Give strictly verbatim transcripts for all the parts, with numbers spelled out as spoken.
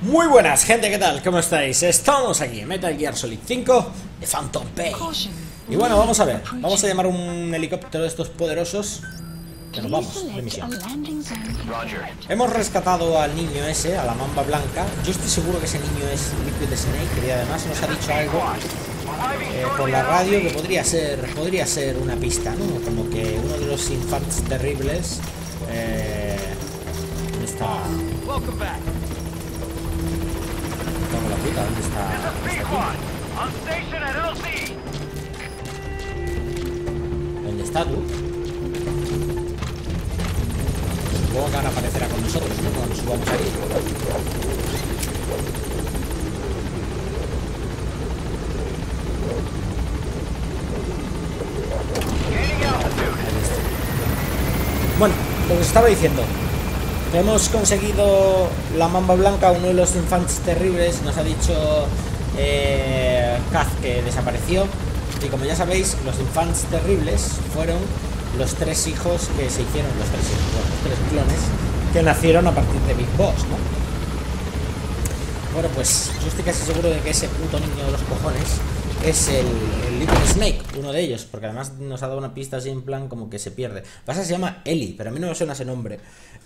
Muy buenas, gente, ¿qué tal? ¿Cómo estáis? Estamos aquí en Metal Gear Solid cinco The Phantom Pain. Y bueno, vamos a ver. Vamos a llamar un helicóptero de estos poderosos. Que nos vamos de misión. Hemos rescatado al niño ese, a la mamba blanca. Yo estoy seguro que ese niño es Liquid Snake. Y además nos ha dicho algo eh, por la radio que podría ser, podría ser una pista, ¿no? Como que uno de los infantes terribles eh, está... La puta, ¿dónde está? ¿Dónde está tú? Supongo que ahora aparecerá con nosotros, ¿no? Cuando nos subamos ahí. Bueno, lo que os estaba diciendo. Hemos conseguido la mamba blanca, uno de los infantes terribles. Nos ha dicho eh, Kaz que desapareció. Y como ya sabéis, los infantes terribles fueron los tres hijos que se hicieron, los tres hijos, bueno, los tres clones que nacieron a partir de Big Boss, ¿no? Bueno, pues yo estoy casi seguro de que ese puto niño de los cojones es el, el Little Snake, uno de ellos, porque además nos ha dado una pista así en plan como que se pierde. Pasa, se llama Eli, pero a mí no me suena ese nombre.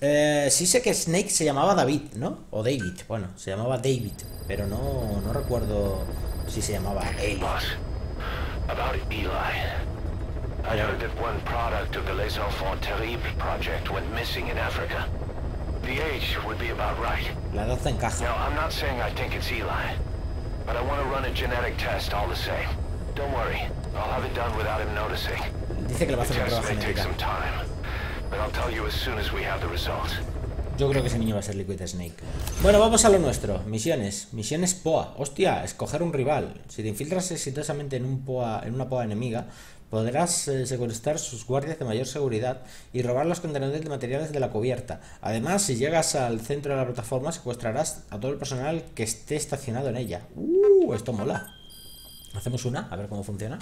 Eh, sí sé que Snake se llamaba David, ¿no? O David, bueno, se llamaba David, pero no, no recuerdo si se llamaba Eli. About Eli. I heard that one product of the Les Enfants Terribles project went missing in Africa. The age would be about right. La edad encaja. No, I'm not saying I think it's Eli. But I want to run a genetic test all the same. Don't worry, I'll have it done without him noticing. Dice que le va a hacer una prueba genética. But I'll tell you as soon as we have the results. Yo creo que ese niño va a ser Liquid Snake. Bueno, vamos a lo nuestro. Misiones. Misiones P O A. Hostia, escoger un rival. Si te infiltras exitosamente en un P O A, en una P O A enemiga, podrás eh, secuestrar sus guardias de mayor seguridad y robar los contenedores de materiales de la cubierta. Además, si llegas al centro de la plataforma, secuestrarás a todo el personal que esté estacionado en ella. ¡Uh! Esto mola. Hacemos una, a ver cómo funciona.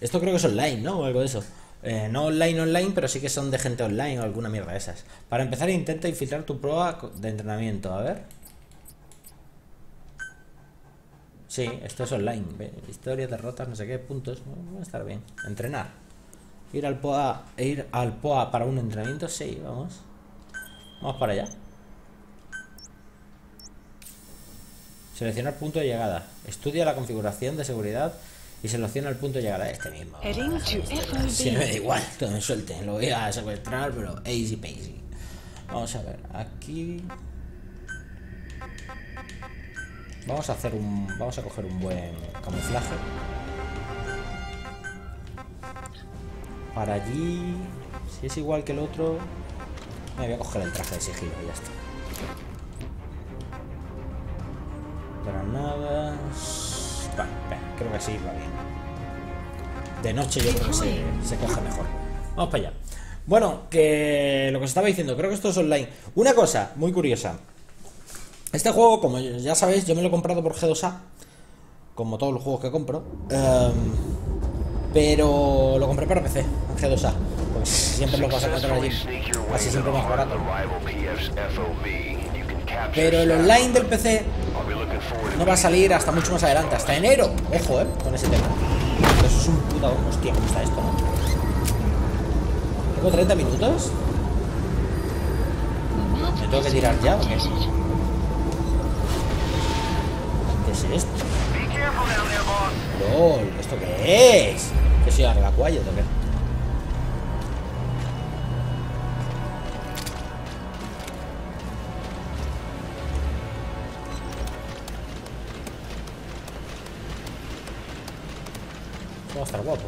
Esto creo que es online, ¿no? O algo de eso. Eh, no online online, pero sí que son de gente online o alguna mierda de esas. Para empezar, intenta infiltrar tu prueba de entrenamiento. A ver. Sí, esto es online. Historia, derrotas, no sé qué, puntos. Va a estar bien. Entrenar. Ir al P O A, ir al P O A para un entrenamiento, sí, vamos. Vamos para allá. Seleccionar punto de llegada. Estudia la configuración de seguridad y selecciona el punto de llegada. Este mismo. Si no me da igual, que me suelten. Lo voy a secuestrar, pero easy peasy. Vamos a ver, aquí. Vamos a hacer un... Vamos a coger un buen camuflaje. Para allí... Si es igual que el otro... Me voy a coger el traje de sigilo y ya está. Granadas... Vale, vale, creo que sí va bien. De noche yo creo que se, se coge mejor. Vamos para allá. Bueno, que lo que os estaba diciendo, creo que esto es online. Una cosa muy curiosa. Este juego, como ya sabéis, yo me lo he comprado por G dos A, como todos los juegos que compro, um, pero lo compré para P C, G dos A, pues siempre lo vas a encontrar allí, así siempre más barato. Pero el online del P C no va a salir hasta mucho más adelante, hasta enero, ojo, eh, con ese tema. Eso es un puta bombo, hostia, ¿cómo está esto, no? ¿Tengo treinta minutos? ¿Me tengo que tirar ya o qué? ¿Qué es esto? ¡Lol! ¿Esto qué es? ¿Que soy arriba Quiet o qué? Esto va a estar guapo.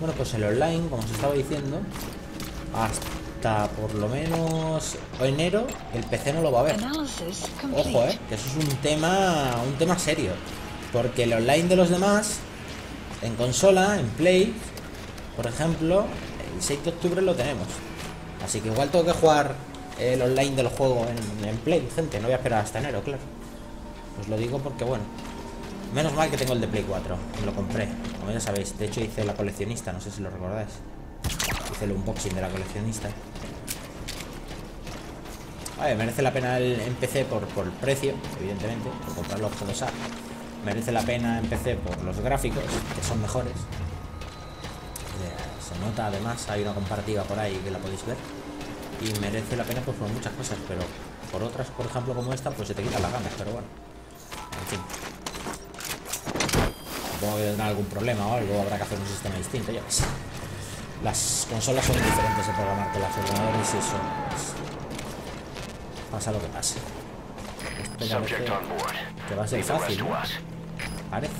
Bueno, pues el online, como os estaba diciendo, hasta por lo menos enero el P C no lo va a ver. Ojo, eh, que eso es un tema, un tema serio, porque el online de los demás en consola, en Play, por ejemplo, el seis de octubre lo tenemos. Así que igual tengo que jugar el online del juego en, en Play, gente. No voy a esperar hasta enero, claro. Os lo digo porque, bueno, menos mal que tengo el de Play cuatro. Me lo compré, como ya sabéis. De hecho hice la coleccionista, no sé si lo recordáis. Hice el unboxing de la coleccionista. Vale, merece la pena el, en P C por, por el precio, evidentemente, por comprar los juegos A. Merece la pena en P C por los gráficos, que son mejores. Eh, se nota además, hay una comparativa por ahí que la podéis ver. Y merece la pena pues por muchas cosas, pero por otras, por ejemplo, como esta, pues se te quitan las ganas, pero bueno. En fin. Supongo que tendrán algún problema o algo, habrá que hacer un sistema distinto, ya ves. Las consolas son diferentes de programar que los ordenadores y eso pues, pasa lo que pase. Este parece que va a ser fácil, ¿no? Parece.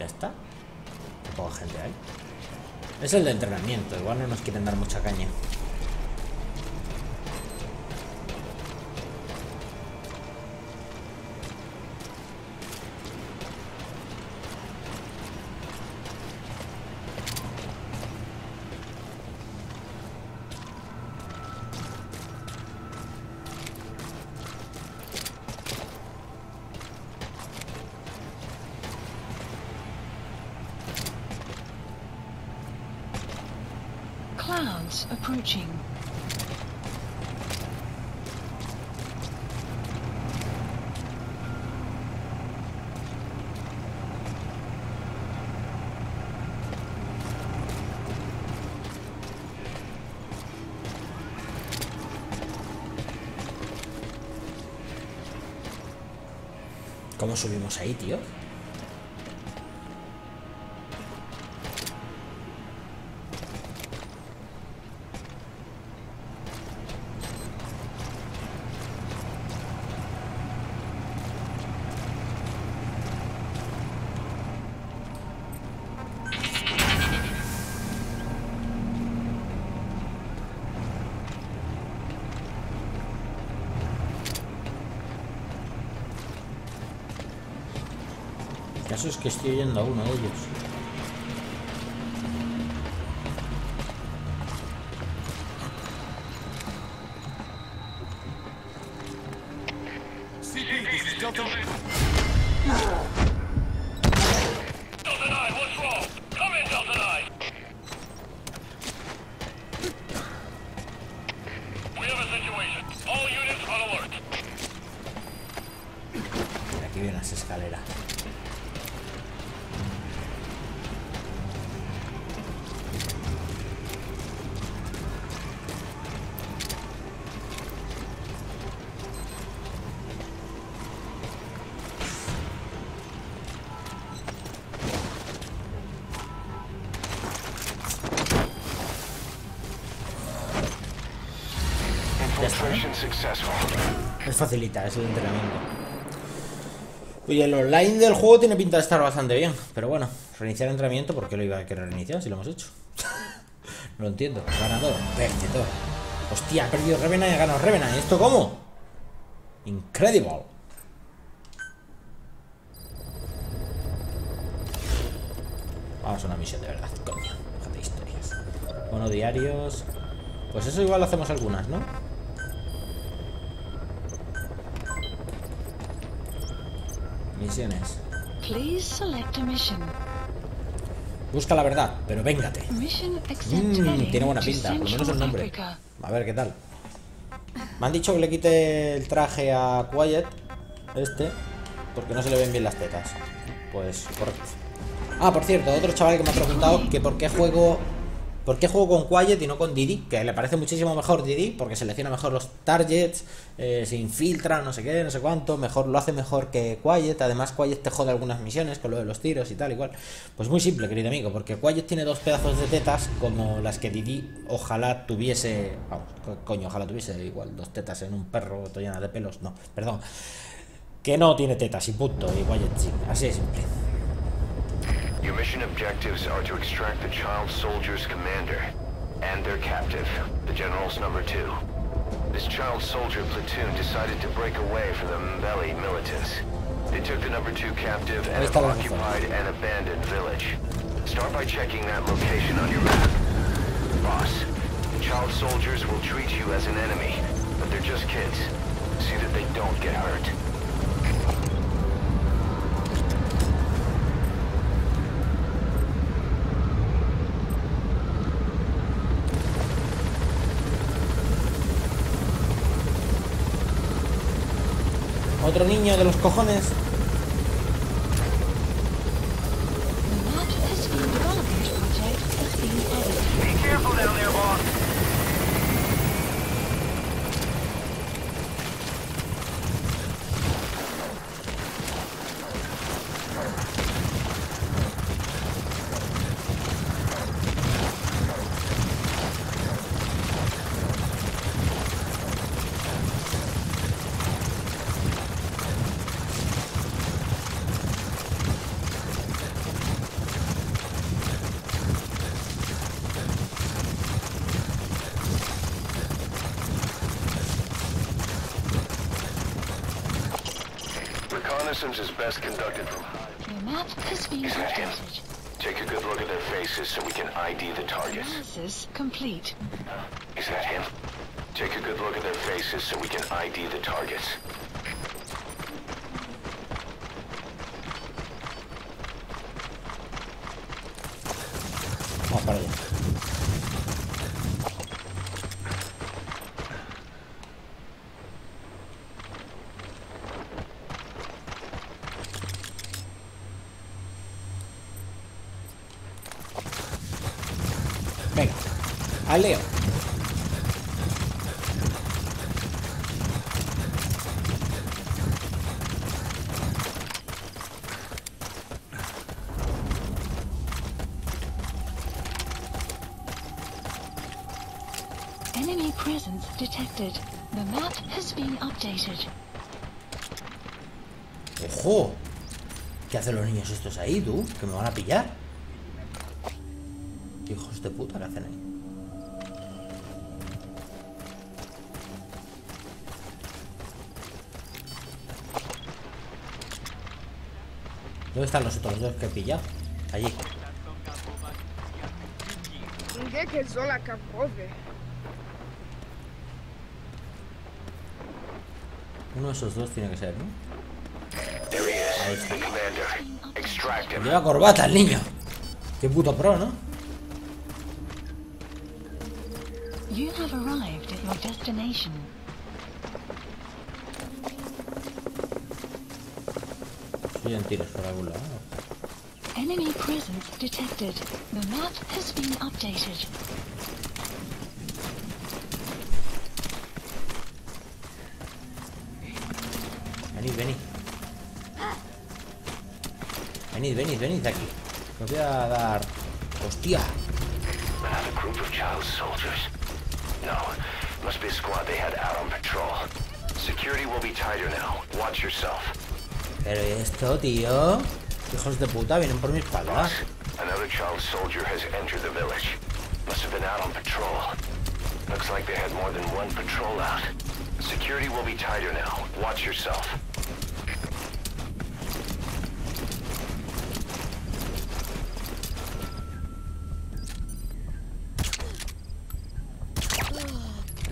Ya está. Un poco de gente ahí. Es el de entrenamiento, igual no nos quieren dar mucha caña. ¿Cómo subimos ahí, tío? Es que estoy oyendo a uno de ellos. Aquí vienen las escaleras. Es facilita, es el entrenamiento. Oye, el online del juego tiene pinta de estar bastante bien. Pero bueno, reiniciar el entrenamiento, ¿por qué lo iba a querer reiniciar si lo hemos hecho? No lo entiendo. Ganador, perdedor. Hostia, ha perdido Revenant y ha ganado Revenant. ¿Y esto cómo? Incredible. Vamos a una misión de verdad, coño. Déjate historias. Bueno, diarios. Pues eso igual lo hacemos algunas, ¿no? Misiones. Busca la verdad, pero véngate. Mm, tiene buena pinta, por lo menos el nombre. A ver qué tal. Me han dicho que le quite el traje a Quiet, este, porque no se le ven bien las tetas. Pues correcto. Ah, por cierto, otro chaval que me ha preguntado que por qué juego, por qué juego con Quiet y no con Didi, que le parece muchísimo mejor Didi, porque selecciona mejor los targets. Eh, se infiltra, no sé qué, no sé cuánto, mejor, lo hace mejor que Quiet. Además Quiet te jode algunas misiones con lo de los tiros y tal, igual. Pues muy simple, querido amigo, porque Quiet tiene dos pedazos de tetas como las que Didi ojalá tuviese. Vamos, co coño, ojalá tuviese igual dos tetas en un perro todo llena de pelos, no, perdón. Que no tiene tetas y punto, y Quiet sí, así es simple. Your mission objectives are to extract the child soldier's commander and their captive, the general's number two. This child soldier platoon decided to break away from the Mbelli militants. They took the number two captive and have occupied an abandoned village. Start by checking that location on your map. Boss, the child soldiers will treat you as an enemy, but they're just kids. See that they don't get hurt. Otro niño de los cojones. Is best conducted from high. Is that him? Take a good look at their faces so we can I D the targets. Analysis complete. Is that him? Take a good look at their faces so we can I D the targets. Vamos para allá. Leo. Enemy presence detected. The map has been updated. ¡Ojo! ¿Qué hacen los niños estos ahí, tú? ¿Que me van a pillar? ¿Qué hijos de puta le hacen ahí? ¿Dónde están los otros dos que he pillado? Allí. Uno de esos dos tiene que ser, ¿no? Ahí está. Lleva corbata el niño. Qué puto pro, ¿no? You have arrived at your destination. En tiros por algún lado. Enemy presence detected. The map has been updated. Venid, venid. Venid, venid, venid aquí. Os voy a dar. ¡Hostia! A group of child soldiers. No, must be a squad they had out on patrol. Security will be tighter now. Watch yourself. Pero esto, tío. Hijos de puta, vienen por mis palas. Another child soldier has entered the village. Must have been out on patrol. Looks like they had more than one patrol out. Security will be tighter now. Watch yourself.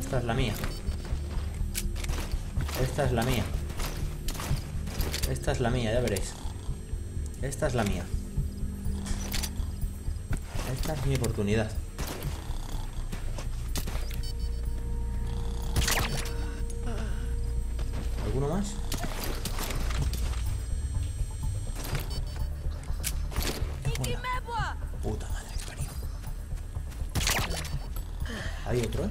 Esta es la mía. Esta es la mía. Esta es la mía, ya veréis. Esta es la mía. Esta es mi oportunidad. ¿Alguno más? Hola. Puta madre que parió. Hay otro, ¿eh?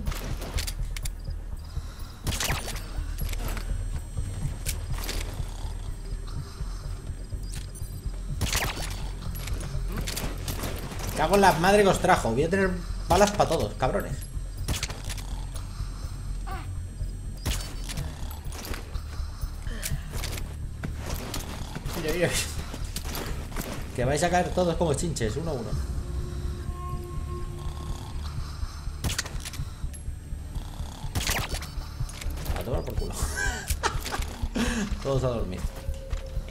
Hago la madre que os trajo. Voy a tener balas para todos, cabrones. Mira, mira. Que vais a caer todos como chinches, uno a uno. A tomar por culo. Todos a dormir.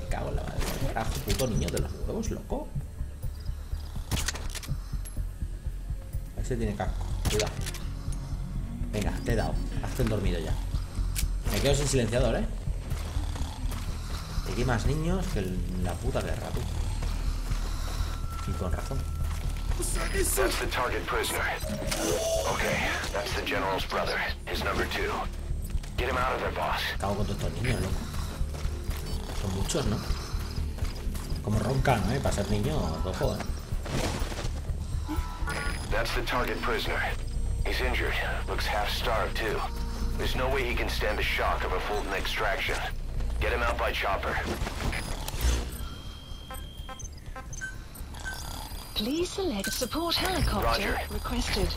Me cago en la madre que os trajo, puto niño de los huevos, loco. Tiene casco, cuidado. Venga, te he dado. Hazte el dormido ya. Me quedo sin silenciador, eh. Aquí más niños que en la puta guerra, tú. Y con razón. That's the target prisoner. Okay, that's the general's brother. His number two. Get him out of there, boss. Cago con todos estos niños, loco. Son muchos, ¿no? Como roncan, ¿eh? Para ser niño, rojo, ¿eh? That's the target prisoner. He's injured. Looks half starved too. There's no way he can stand the shock of a Fulton extraction. Get him out by chopper. Please select support helicopter. Roger. Requested.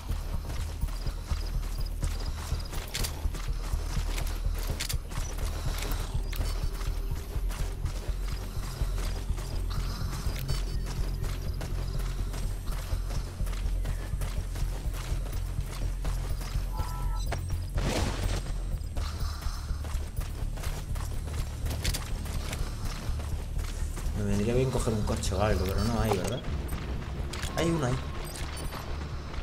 Me vendría bien coger un coche o algo, pero no hay, ¿verdad? Hay uno ahí.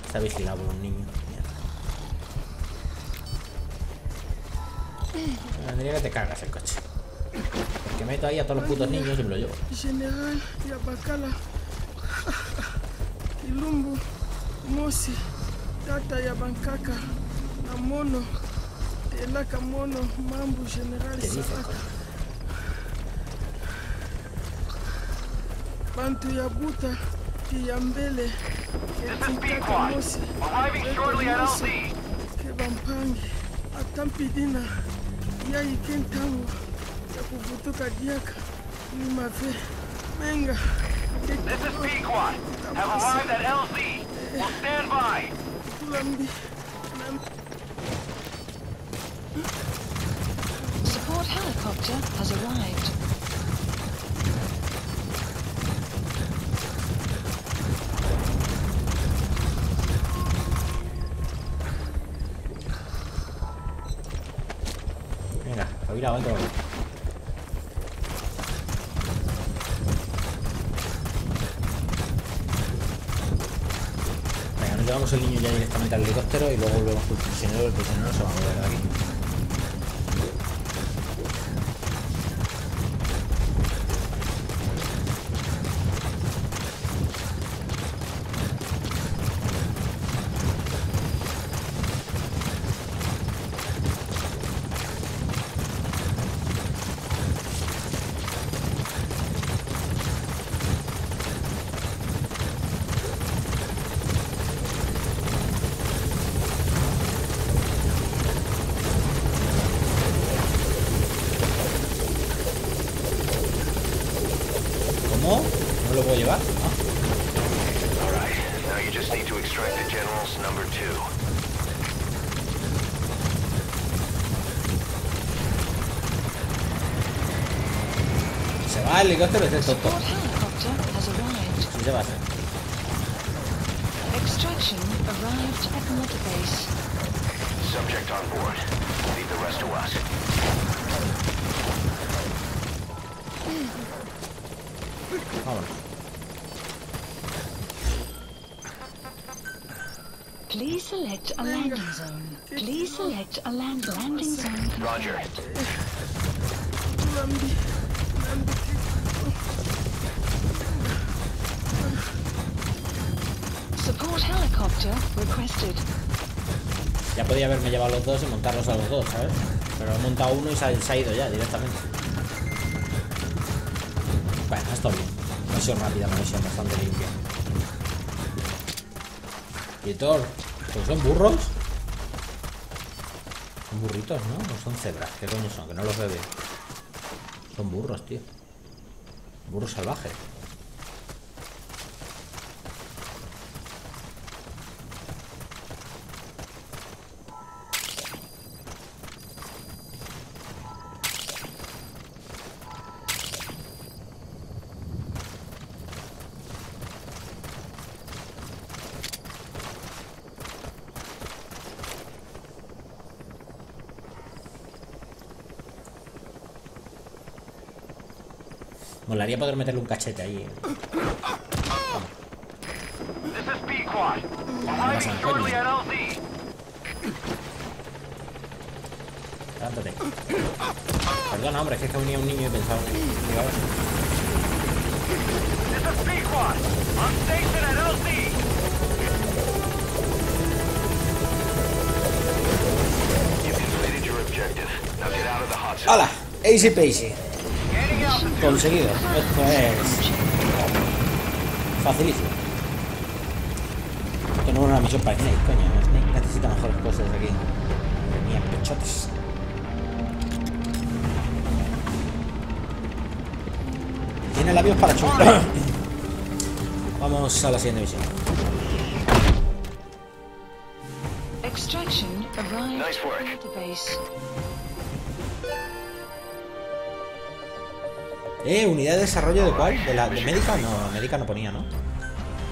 Está vigilado por un niño. Mierda. Tendría que te cargas el coche. Porque meto ahí a todos los putos niños y me lo llevo. General Yabakala. Ilumbu. Mosi. Tata Yabankaka. Amono. Telaka Mono. Mambu. General Yabakala. Bantu Yabuta. Mbelli. This is Pequot. Arriving shortly at L C. Kebampani, atampidina, yai kentano, yakuvutuka diaka, nimave, menga. This is Pequot. Have arrived at L C. We'll stand by. Support helicopter has arrived. Mira, otro. Venga, nos llevamos el niño ya directamente al helicóptero y luego volvemos con el prisionero. El prisionero se va a mover de aquí. El helicóptero es el toto. ¿Qué se va a hacer? Extraction arrived at another base. Subject on board. Leave the rest to us. Please select a landing zone. Please select a land landing zone. Roger. Ya podía haberme llevado a los dos y montarlos a los dos, ¿sabes? Pero he montado uno y se ha, se ha ido ya directamente. Bueno, esto bien. No ha sido rápida, no ha sido bastante limpia. Vitor, ¿pues son burros? Son burritos, ¿no? No son cebras. ¿Qué coño son? Que no los veo bien. Son burros, tío. Burros salvajes. Molaría poder meterle un cachete ahí. Levántate. Perdona, hombre, es que venía un niño y pensaba que llegaba así. ¡Hala! Easy peasy. Conseguido. Esto es facilísimo. Esto no es una misión para Snake, coño. Snake necesita mejores cosas aquí. Tenía pechotes. Tiene labios para chupar. Vamos a la siguiente misión. Extraction arrived at the base. Eh, unidad de desarrollo de cuál? ¿De la de médica? No, médica no ponía, ¿no?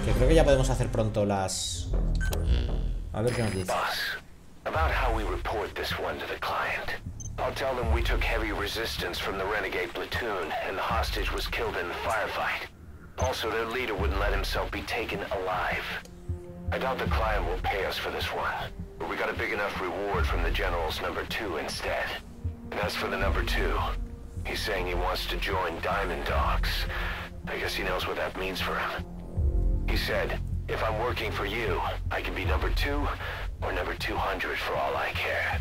Que creo que ya podemos hacer pronto las... A ver qué nos dice. About how we report this one to the client. I'll tell them we took heavy resistance from the renegade platoon and the hostage was killed in the firefight. Also, their leader wouldn't let himself be taken alive. I doubt the client will pay us for this one, but we got a big enough reward from the general's number two instead. And as for the number two, he's saying he wants to join Diamond Dogs. I guess he knows what that means for him. He said, if I'm working for you, I can be number two or number two hundred for all I care.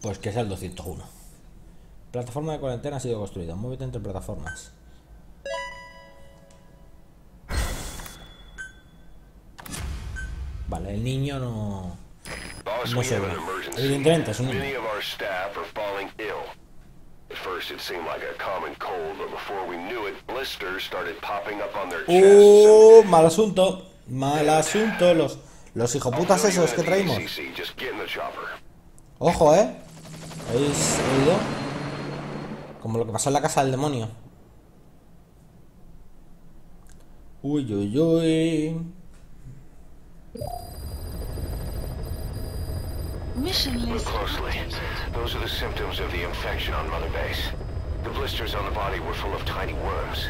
Pues que es el doscientos uno. Plataforma de cuarentena ha sido construida. Muévete entre plataformas. Vale, el niño no... no se ve. Evidentemente es un niño. Uh, mal asunto. Mal asunto. Los, los hijoputas esos que traímos. Ojo, eh. ¿Habéis oído? Como lo que pasó en la casa del demonio. Uy, uy, uy. Look closely. Those are the symptoms of the infection on Mother Base. The blisters on the body were full of tiny worms.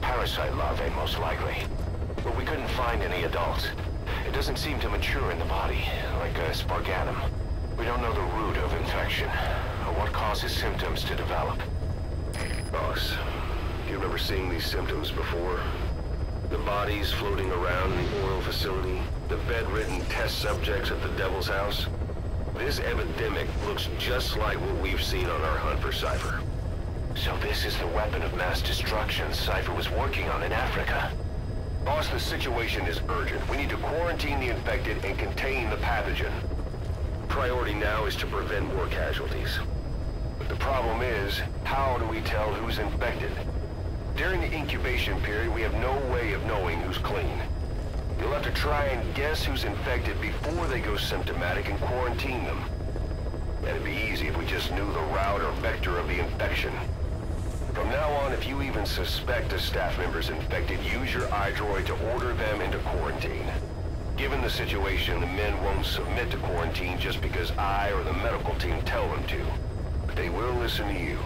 Parasite larvae, most likely. But we couldn't find any adults. It doesn't seem to mature in the body, like a Sparganum. We don't know the root of infection, or what causes symptoms to develop. Boss, you remember seeing these symptoms before? The bodies floating around in the oil facility, the bedridden test subjects at the Devil's House. This epidemic looks just like what we've seen on our hunt for Cypher. So this is the weapon of mass destruction Cypher was working on in Africa. Boss, the situation is urgent. We need to quarantine the infected and contain the pathogen. Priority now is to prevent more casualties. But the problem is, how do we tell who's infected? During the incubation period, we have no way of knowing who's clean. You'll have to try and guess who's infected before they go symptomatic and quarantine them. That'd be easy if we just knew the route or vector of the infection. From now on, if you even suspect a staff member's infected, use your iDroid to order them into quarantine. Given the situation, the men won't submit to quarantine just because I or the medical team tell them to. But they will listen to you.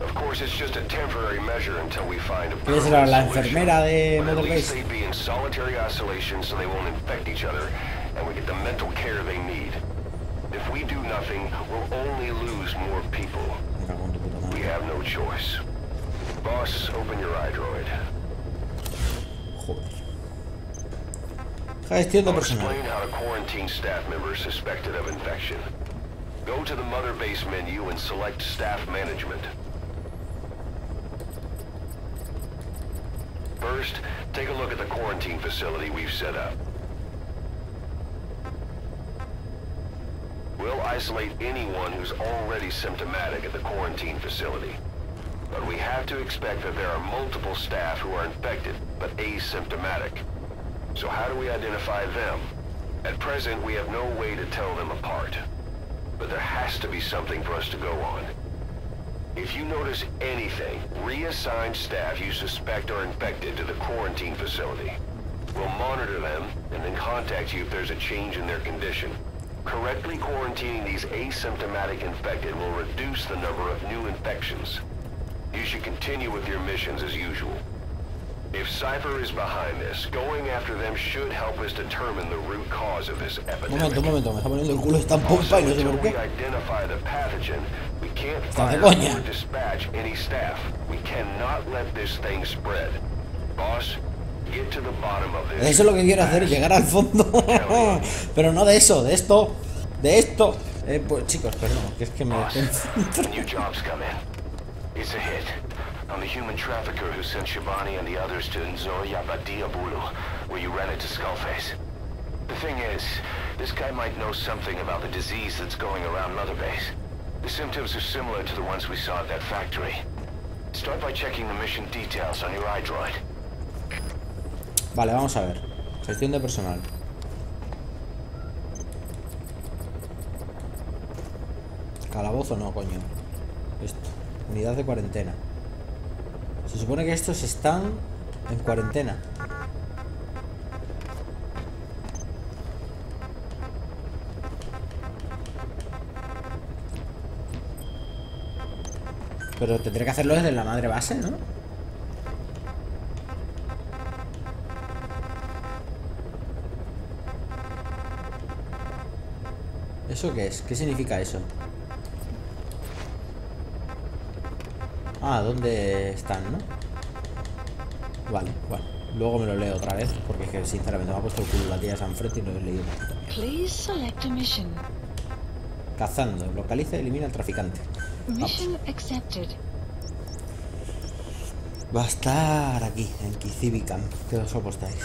Of course, it's just a temporary measure until we find a better solution. At least they'd be in solitary isolation so they won't infect each other and we get the mental care they need. If we do nothing, we'll only lose more people. We have no choice. Boss, open your iDroid. I'll explain how to quarantine staff members suspected of infection. Go to the Mother Base menu and select Staff Management. First, take a look at the quarantine facility we've set up. We'll isolate anyone who's already symptomatic at the quarantine facility. But we have to expect that there are multiple staff who are infected, but asymptomatic. So how do we identify them? At present, we have no way to tell them apart. But there has to be something for us to go on. If you notice anything, reassign staff you suspect are infected to the quarantine facility. We'll monitor them and then contact you if there's a change in their condition. Correctly quarantining these asymptomatic infected will reduce the number of new infections. You should continue with your missions as usual. If Cypher is behind this, going after them should help us determine the root cause of this epidemic. Momento, momento, me está poniendo el culo esta pompa y no sé por qué. Está de coña. Dispatch any staff. We cannot let this thing spread. Boss, get to the bottom of this. Eso es lo que quiero hacer, llegar al fondo. Pero no de eso, de esto, de esto. Eh, pues chicos, perdón, que es que me... It's a hit. On the human trafficker who sent Shibani and the others to Nzo Yabadia Bulu, where you rented to Skullface. The thing is, this guy might know something about the disease that's going around Mother Base. The symptoms are similar to the ones we saw at that factory. Start by checking the mission details on your iDroid. Vale, vamos a ver. Gestión de personal. Calabozo no, coño. Esto. Unidad de cuarentena. Se supone que estos están en cuarentena. Pero tendré que hacerlo desde la madre base, ¿no? ¿Eso qué es? ¿Qué significa eso? Ah, ¿dónde están, no? Vale, bueno. Luego me lo leo otra vez, porque es que sinceramente me ha puesto el culo la tía Sanfrete y no he leído nada. Cazando. Localiza y elimina al traficante. Misión aceptada. Va a estar aquí, en Kisibikam. ¿Qué os apostáis?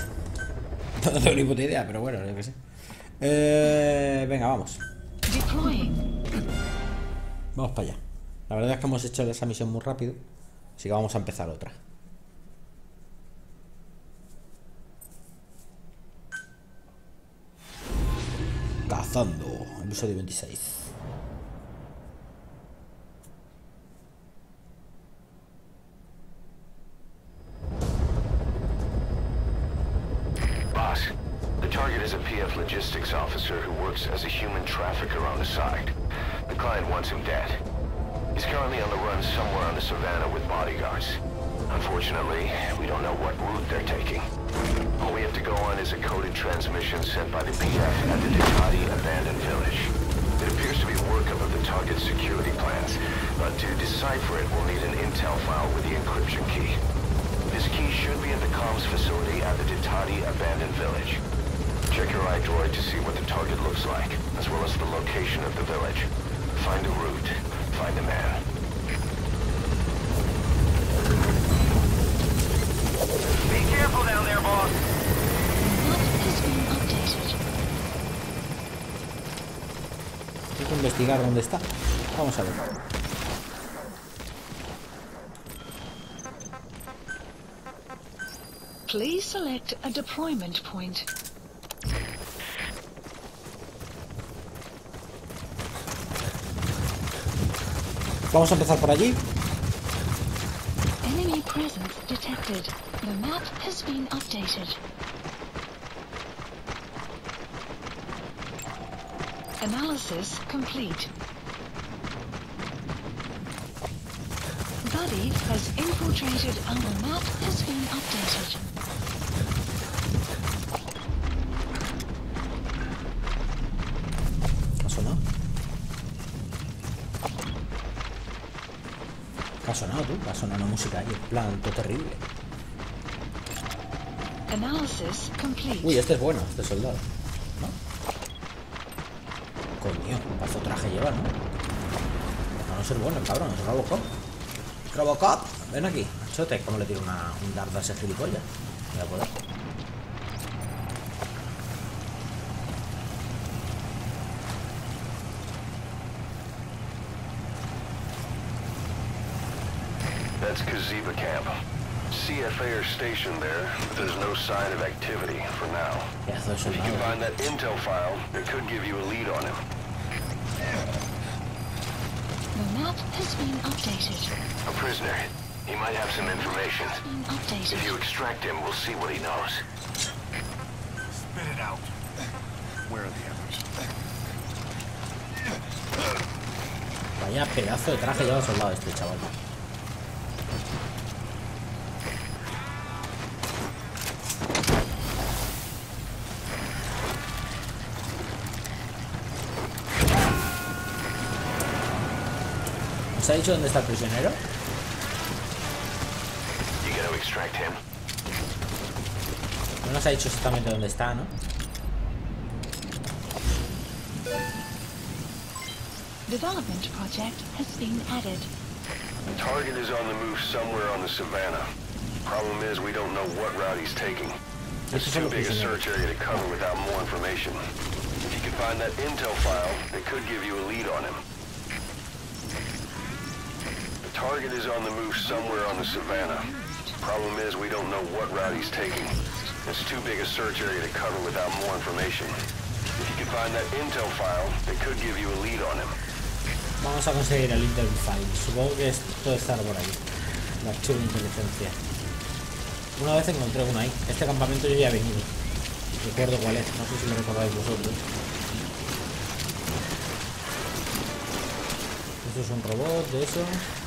No tengo ni puta idea, pero bueno, yo qué sé. Eh, venga, vamos. Vamos para allá. La verdad es que hemos hecho esa misión muy rápido, así que vamos a empezar otra. Cazando, episodio veintiséis. Boss, the target is a P F Logistics officer who works as a human trafficker on the side. The client wants him dead. He's currently on the run somewhere on the savannah with bodyguards. Unfortunately, we don't know what route they're taking. All we have to go on is a coded transmission sent by the P F at the Ditadi abandoned village. It appears to be workup of the target's security plans, but to decipher it, we'll need an intel file with the encryption key. This key should be at the comms facility at the Ditadi abandoned village. Check your iDroid to see what the target looks like, as well as the location of the village. Find a route. Find the man. Be careful down there, boss. Hay que investigar dónde está. Vamos a ver. Please select a deployment point. Vamos a empezar por allí. Enemy presence detected. The map has been updated. Analysis complete. Buddy has infiltrated and the map has been updated. Ha sonado, tú, ha sonado una música ahí, en plan, todo terrible. Uy, este es bueno, este soldado, ¿no? Coño, un pazo traje lleva, ¿no? A no ser bueno, cabrón, es Robocop. Robocop, ven aquí, machote, como le tiro una, un dardo a ese gilipollas. Voy a poder. That's Kazeba camp. C F A are stationed there, but there's no sign of activity for now. Yes, if you can find that intel file, it could give you a lead on him. The map has been updated. A prisoner. He might have some information. If you extract him, we'll see what he knows. Spit it out. Where are the others? Vaya pedazo de traje lleva soldado este chaval. ¿Os ha dicho dónde está el prisionero? No nos ha dicho exactamente dónde está, ¿no? Target is on the move somewhere on the savannah. Problem is, we don't know what route he's taking. It's too big a search area to cover without more information. If you can find that intel file, it could give you a lead on him. The target is on the move somewhere on the savannah. Problem is, we don't know what route he's taking. It's too big a search area to cover without more information. If you can find that intel file, it could give you a lead on him. Vamos a conseguir el intel file. Supongo que es todo estar por ahí. El archivo de inteligencia. Una vez encontré uno ahí. Este campamento yo ya he venido. Recuerdo cuál es. No sé si me recordáis vosotros. Esto es un robot de eso.